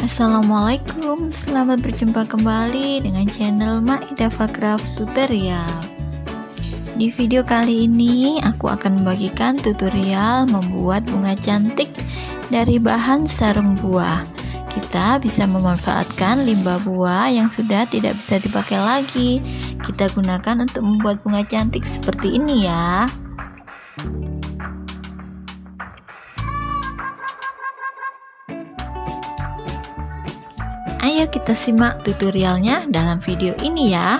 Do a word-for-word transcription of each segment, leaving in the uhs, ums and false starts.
Assalamualaikum, selamat berjumpa kembali dengan channel Mak.e daffa Craft Tutorial. Di video kali ini aku akan membagikan tutorial membuat bunga cantik dari bahan sarung buah. Kita bisa memanfaatkan limbah buah yang sudah tidak bisa dipakai lagi. Kita gunakan untuk membuat bunga cantik seperti ini ya. Ayo kita simak tutorialnya dalam video ini ya.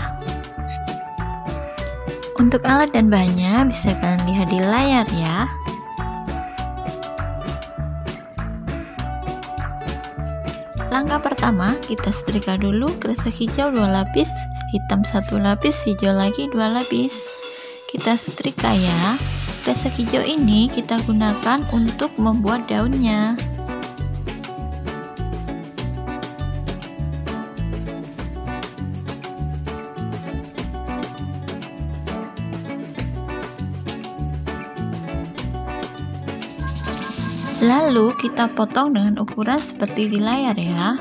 Untuk alat dan bahannya bisa kalian lihat di layar ya. Langkah pertama, kita setrika dulu kresek hijau dua lapis, hitam satu lapis, hijau lagi dua lapis. Kita setrika ya. Kresek hijau ini kita gunakan untuk membuat daunnya. Lalu kita potong dengan ukuran seperti di layar ya.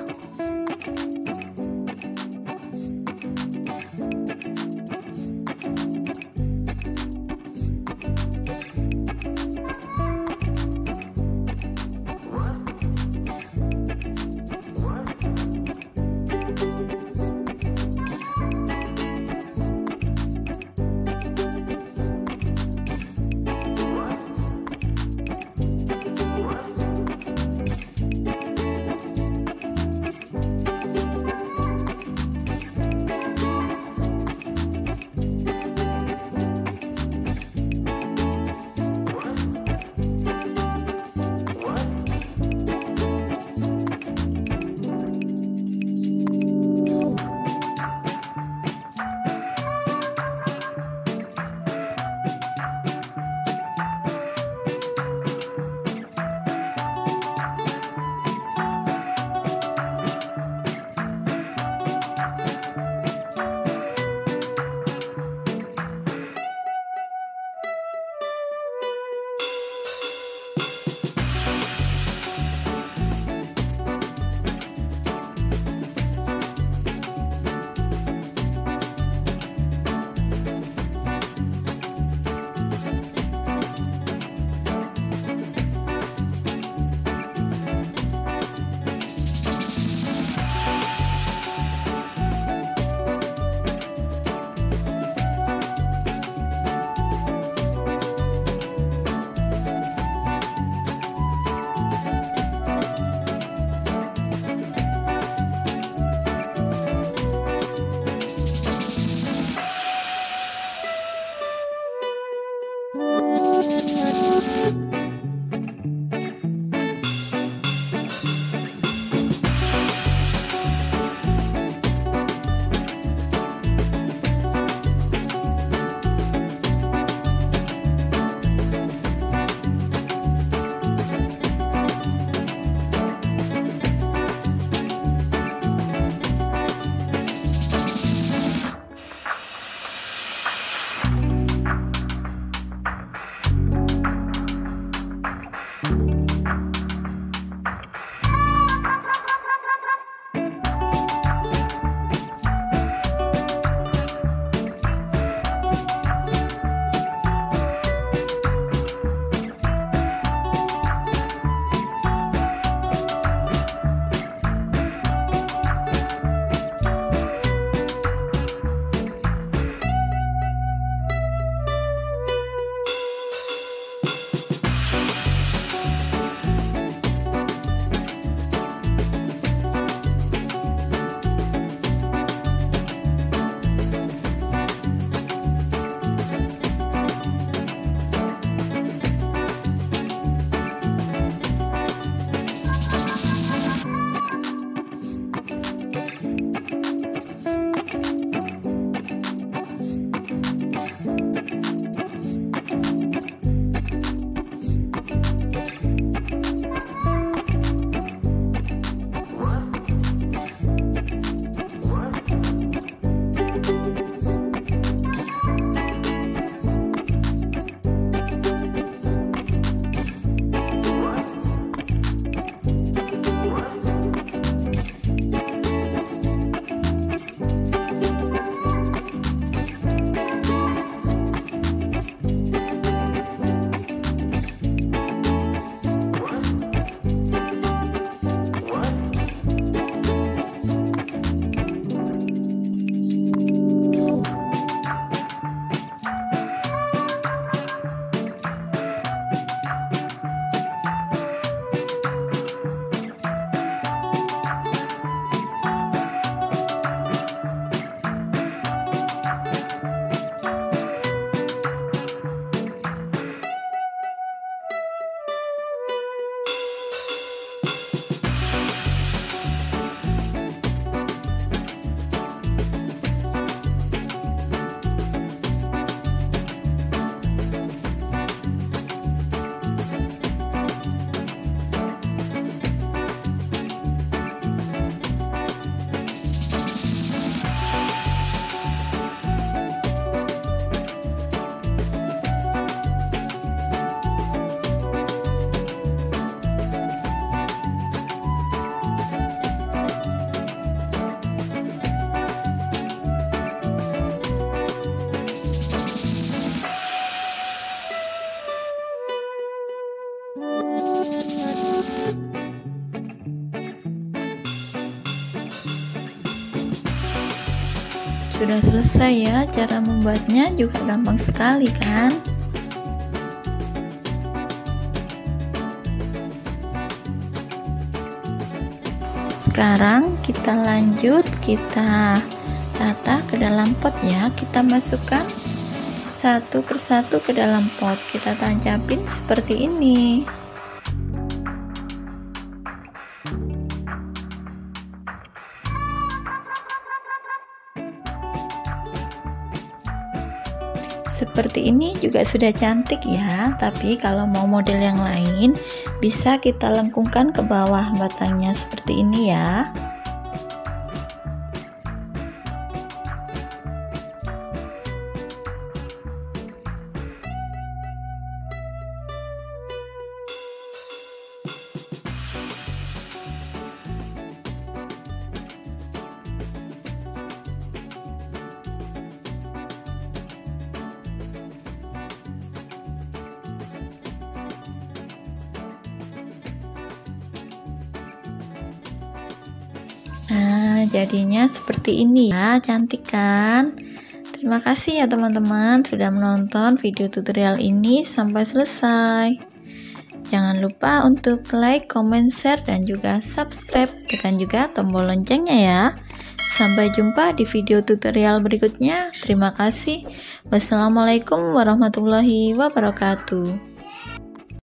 Sudah selesai ya, cara membuatnya juga gampang sekali kan? Sekarang kita lanjut, kita tata ke dalam pot ya. Kita masukkan satu persatu ke dalam pot, kita tancapin seperti ini. Seperti ini juga sudah cantik ya, tapi kalau mau model yang lain bisa kita lengkungkan ke bawah batangnya seperti ini ya. Nah, jadinya seperti ini ya, cantik kan? Terima kasih ya teman-teman sudah menonton video tutorial ini sampai selesai. Jangan lupa untuk like, comment, share, dan juga subscribe, tekan juga tombol loncengnya ya. Sampai jumpa di video tutorial berikutnya. Terima kasih. Wassalamualaikum warahmatullahi wabarakatuh.